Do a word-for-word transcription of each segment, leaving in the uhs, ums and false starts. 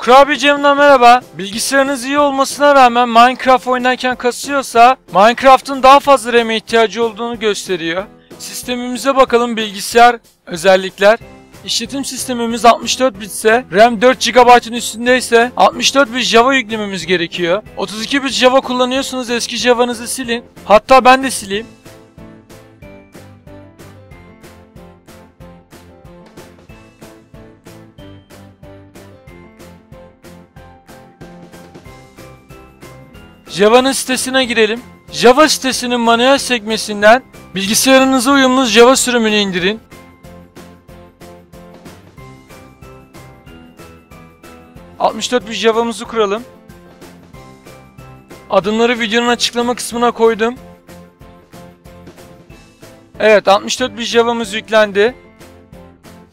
Kurabiyecimden merhaba. Bilgisayarınız iyi olmasına rağmen Minecraft oynarken kasıyorsa Minecraft'ın daha fazla R A M'e ihtiyacı olduğunu gösteriyor. Sistemimize bakalım, bilgisayar özellikler. İşletim sistemimiz altmış dört bit ise, RAM dört gigabaytın üstündeyse altmış dört bit Java yüklememiz gerekiyor. otuz iki bit Java kullanıyorsunuz, eski Java'nızı silin. Hatta ben de sileyim. Java'nın sitesine girelim. Java sitesinin manuel sekmesinden bilgisayarınıza uyumlu Java sürümünü indirin. altmış dört bit Java'mızı kuralım. Adımları videonun açıklama kısmına koydum. Evet, altmış dört bit Java'mız yüklendi.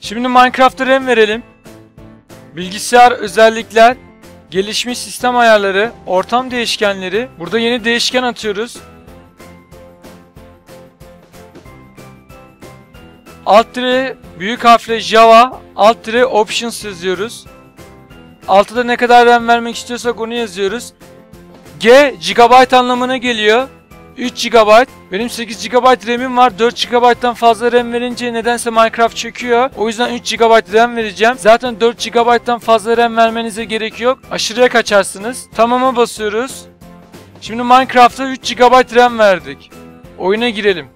Şimdi Minecraft'a RAM verelim. Bilgisayar özellikler, gelişmiş sistem ayarları, ortam değişkenleri. Burada yeni değişken atıyoruz. Alt tire büyük harfle Java, alt tire options yazıyoruz. Altta da ne kadar RAM vermek istiyorsak onu yazıyoruz. G gigabayt anlamına geliyor. üç gigabayt. Benim sekiz gigabayt RAM'im var. dört gigabayt'tan fazla RAM verince nedense Minecraft çöküyor. O yüzden üç gigabayt RAM vereceğim. Zaten dört gigabayt'tan fazla RAM vermenize gerek yok. Aşırıya kaçarsınız. Tamam'a basıyoruz. Şimdi Minecraft'a üç gigabayt RAM verdik. Oyuna girelim.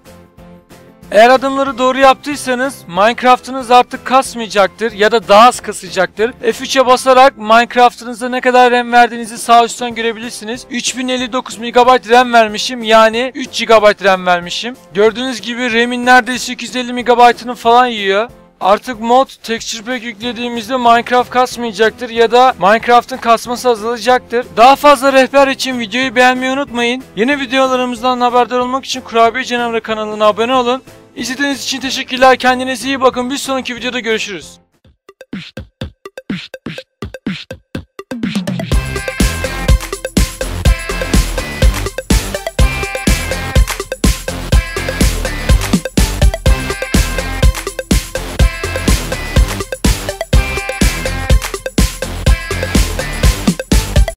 Eğer adımları doğru yaptıysanız Minecraft'ınız artık kasmayacaktır ya da daha az kasacaktır. F üç'e basarak Minecraft'ınıza ne kadar RAM verdiğinizi sağ üstten görebilirsiniz. üç bin elli dokuz megabayt RAM vermişim, yani üç gigabayt RAM vermişim. Gördüğünüz gibi RAM'in neredeyse iki yüz elli megabayt'ını falan yiyor. Artık Mod, Texture Pack yüklediğimizde Minecraft kasmayacaktır ya da Minecraft'ın kasması azalacaktır. Daha fazla rehber için videoyu beğenmeyi unutmayın. Yeni videolarımızdan haberdar olmak için Kurabiye Canavarı kanalına abone olun. İzlediğiniz için teşekkürler. Kendinize iyi bakın. Bir sonraki videoda görüşürüz.